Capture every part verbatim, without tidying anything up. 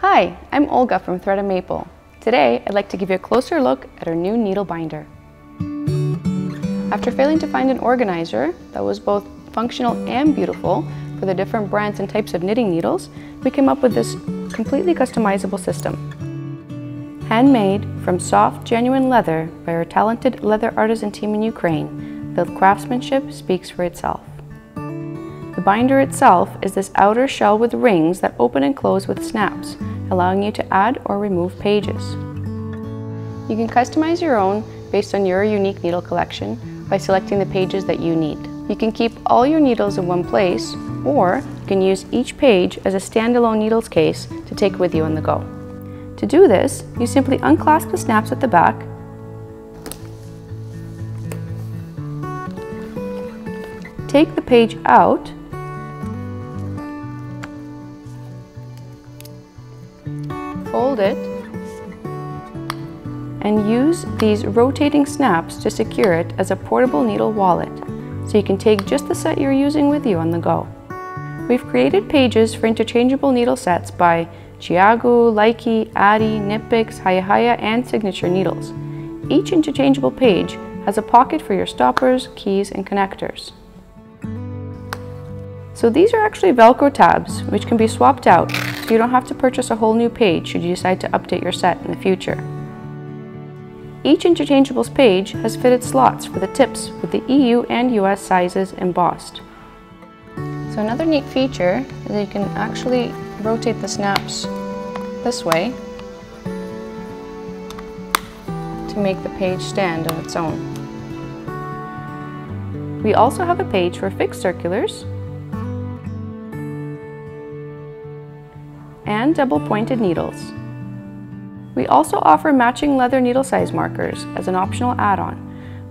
Hi, I'm Olga from Thread and Maple. Today, I'd like to give you a closer look at our new needle binder. After failing to find an organizer that was both functional and beautiful for the different brands and types of knitting needles, we came up with this completely customizable system. Handmade from soft, genuine leather by our talented leather artisan team in Ukraine, the craftsmanship speaks for itself. The binder itself is this outer shell with rings that open and close with snaps, allowing you to add or remove pages. You can customize your own based on your unique needle collection by selecting the pages that you need. You can keep all your needles in one place, or you can use each page as a standalone needles case to take with you on the go. To do this, you simply unclasp the snaps at the back, take the page out, fold it, and use these rotating snaps to secure it as a portable needle wallet, so you can take just the set you're using with you on the go. We've created pages for interchangeable needle sets by Chiaogoo, Lykke, Addi, Knit Picks, Hayahaya, and Signature needles. Each interchangeable page has a pocket for your stoppers, keys, and connectors. So these are actually Velcro tabs, which can be swapped out, so you don't have to purchase a whole new page should you decide to update your set in the future. Each interchangeables page has fitted slots for the tips with the E U and U S sizes embossed. So another neat feature is that you can actually rotate the snaps this way to make the page stand on its own. We also have a page for fixed circulars and double-pointed needles. We also offer matching leather needle size markers as an optional add-on,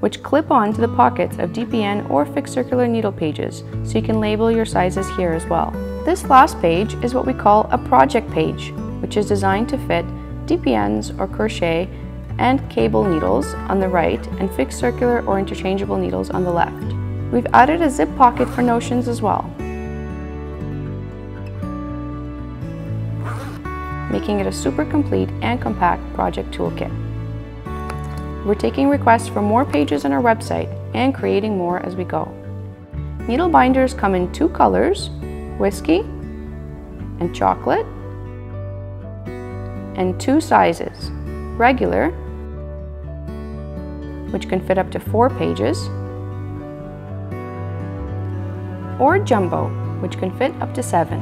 which clip on to the pockets of D P N or fixed circular needle pages, so you can label your sizes here as well. This last page is what we call a project page, which is designed to fit D P Ns or crochet and cable needles on the right and fixed circular or interchangeable needles on the left. We've added a zip pocket for notions as well, making it a super complete and compact project toolkit. We're taking requests for more pages on our website and creating more as we go. Needle binders come in two colors, whiskey and chocolate, and two sizes, regular, which can fit up to four pages, or jumbo, which can fit up to seven.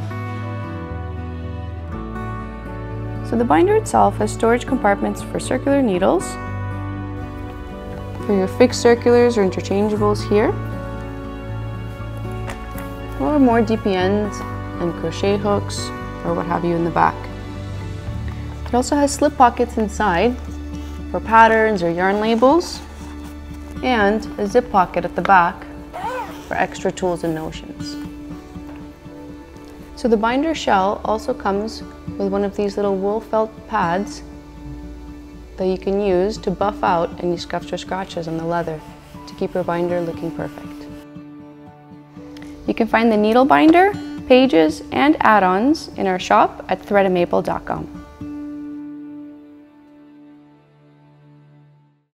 So the binder itself has storage compartments for circular needles, for your fixed circulars or interchangeables here, or more D P Ns and crochet hooks or what have you in the back. It also has slip pockets inside for patterns or yarn labels, and a zip pocket at the back for extra tools and notions. So the binder shell also comes with one of these little wool felt pads that you can use to buff out any scuffs or scratches on the leather to keep your binder looking perfect. You can find the needle binder, pages, and add-ons in our shop at thread and maple dot com.